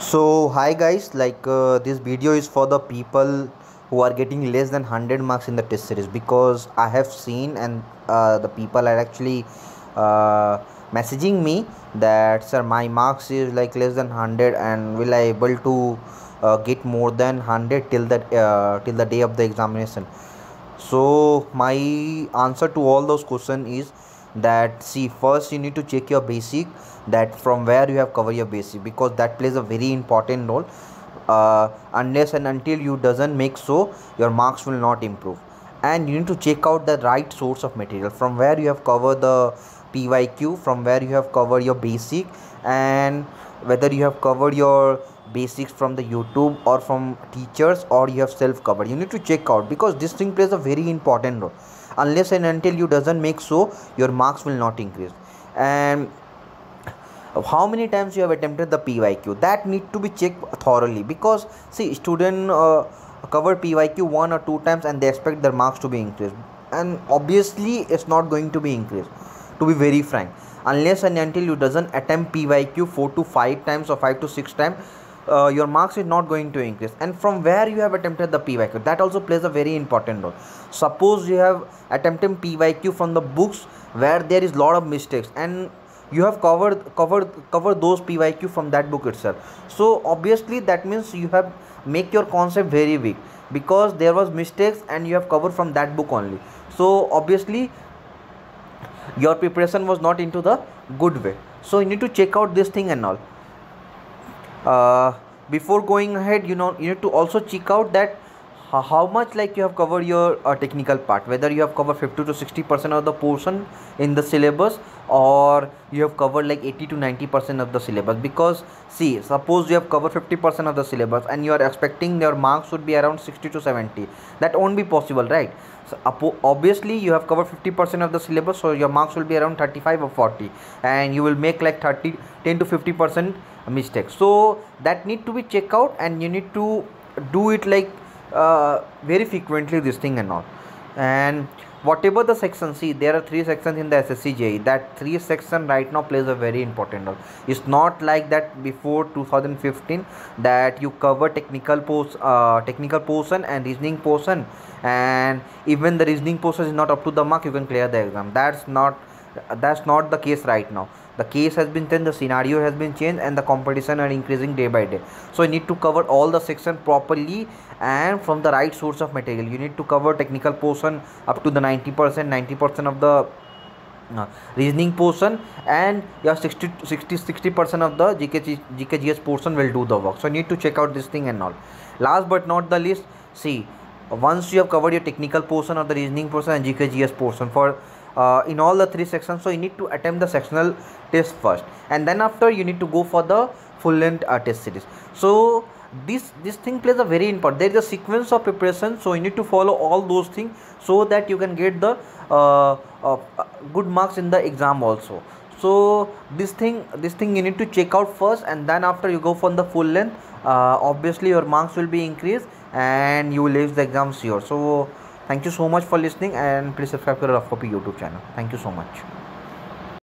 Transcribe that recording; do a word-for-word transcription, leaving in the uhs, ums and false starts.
So hi guys, like uh, this video is for the people who are getting less than one hundred marks in the test series, because I have seen and uh, the people are actually uh, messaging me that sir, my marks is like less than one hundred and will I able to uh, get more than one hundred till that uh, till the day of the examination. So my answer to all those questions is that see, first you need to check your basic, that from where you have covered your basic, because that plays a very important role. Uh, unless and until you doesn't make so, your marks will not improve. And you need to check out the right source of material, from where you have covered the P Y Q, from where you have covered your basic, and whether you have covered your basics from the YouTube or from teachers, or you have self covered. You need to check out, because this thing plays a very important role. Unless and until you doesn't make so, your marks will not increase. And how many times you have attempted the P Y Q, that need to be checked thoroughly, because see, student uh, cover P Y Q one or two times and they expect their marks to be increased, and obviously it's not going to be increased, to be very frank, unless and until you doesn't attempt P Y Q four to five times or five to six times. Uh, your marks is not going to increase. And from where you have attempted the P Y Q, that also plays a very important role. Suppose you have attempted P Y Q from the books where there is lot of mistakes, and you have covered covered cover those P Y Q from that book itself. So obviously that means you have make your concept very weak, because there was mistakes and you have covered from that book only. So obviously your preparation was not into the good way. So you need to check out this thing and all. Uh, before going ahead, you know, you need to also check out that how much like you have covered your uh, technical part, whether you have covered fifty to sixty percent of the portion in the syllabus, or you have covered like eighty to ninety percent of the syllabus. Because see, suppose you have covered fifty percent of the syllabus and you are expecting your marks would be around sixty to seventy, that won't be possible, right? So obviously you have covered fifty percent of the syllabus, so your marks will be around thirty-five or forty, and you will make like thirty ten to fifty percent mistakes. So that need to be checked out, and you need to do it like uh very frequently, this thing and all. And whatever the section, see, there are three sections in the S S C J E. That three section right now plays a very important role. It's not like that before two thousand fifteen that you cover technical post uh technical portion and reasoning portion, and even the reasoning portion is not up to the mark, you can clear the exam. That's not that's not the case right now. The case has been changed, the scenario has been changed, and the competition are increasing day by day. So you need to cover all the section properly and from the right source of material. You need to cover technical portion up to the ninety percent, ninety percent of the uh, reasoning portion, and your sixty percent of the G K G S portion will do the work. So you need to check out this thing and all. Last but not the least, see, once you have covered your technical portion or the reasoning portion and G K G S portion for Uh, in all the three sections, so you need to attempt the sectional test first, and then after you need to go for the full length uh, test series. So this this thing plays a very important. There is a sequence of preparation, so you need to follow all those things so that you can get the uh, uh, good marks in the exam also. So this thing this thing you need to check out first, and then after you go for the full length, uh, obviously your marks will be increased and you will ace the exams here. So thank you so much for listening, and please subscribe to the RoughKopy YouTube channel. Thank you so much.